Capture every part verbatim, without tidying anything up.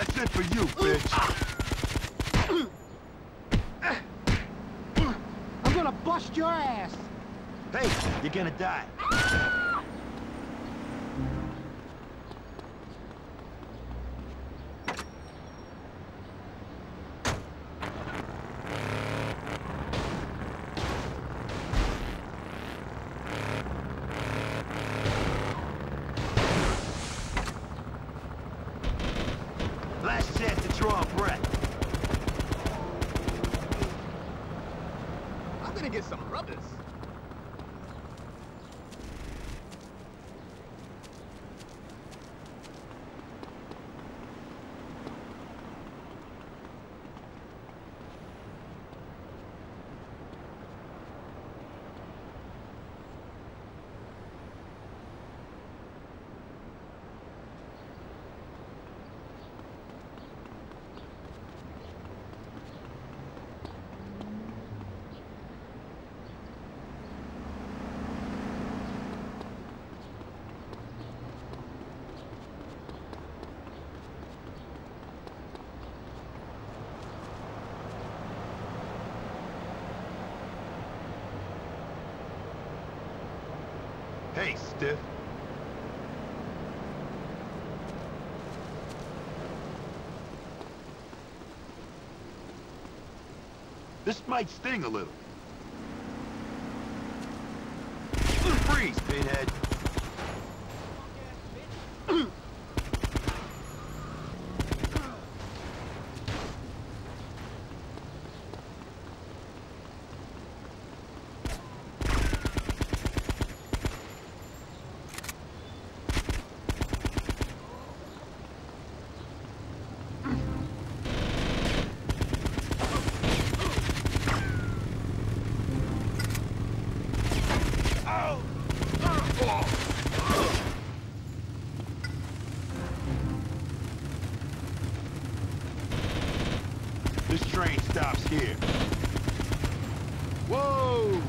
That's it for you, bitch. I'm gonna bust your ass. Hey, you're gonna die. Last chance to draw a breath. I'm gonna get some rubbers. Hey, stiff. This might sting a little. Freeze, pinhead. This train stops here. Whoa!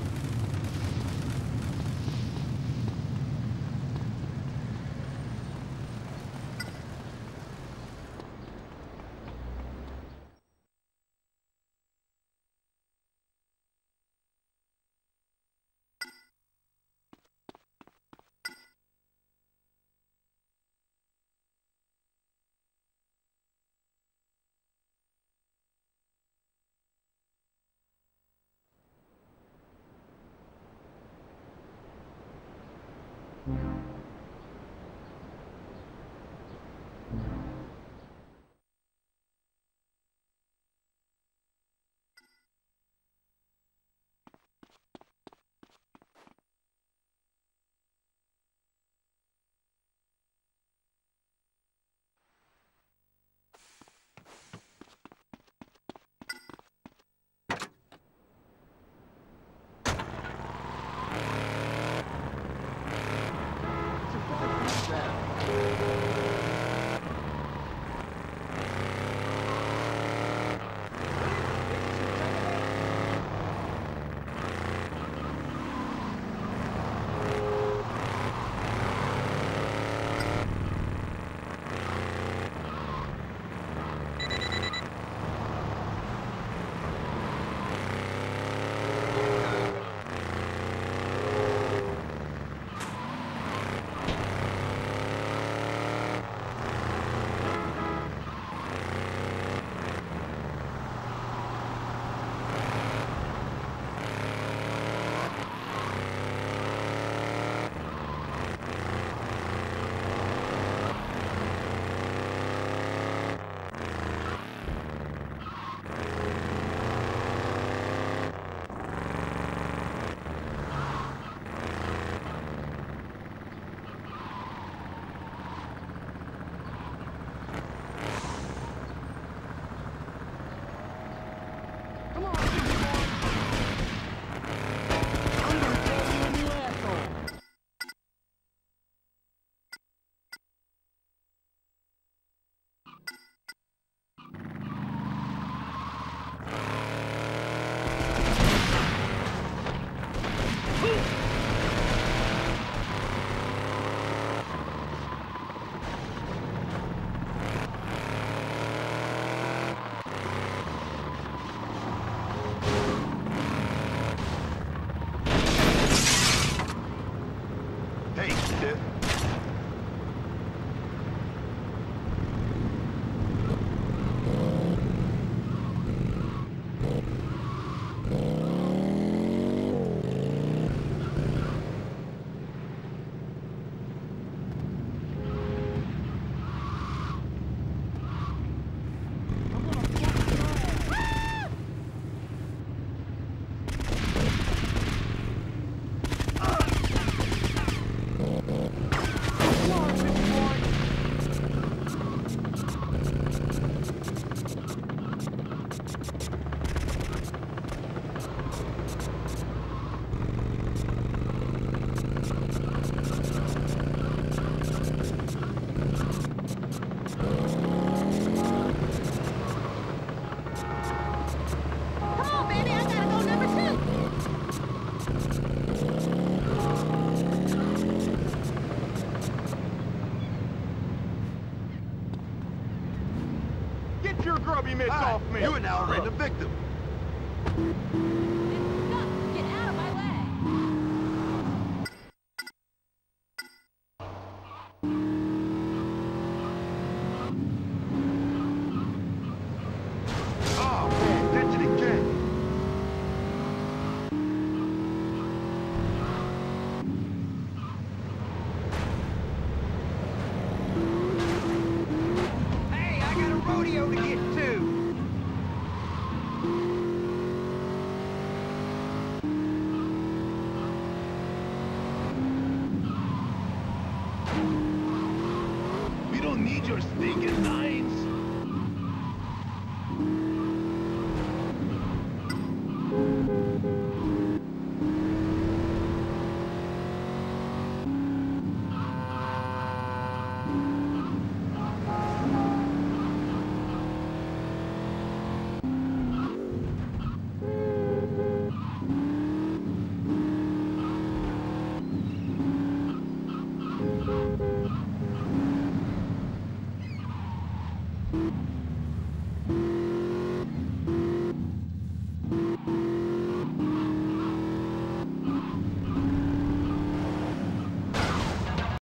Get your grubby mitts right, off me! You are now a random victim. Get out of my way! Oh, man, that's it again! Hey, I got a rodeo to get to! Need your stinking knives. Thank you.